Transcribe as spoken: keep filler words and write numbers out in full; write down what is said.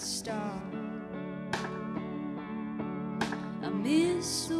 star. I miss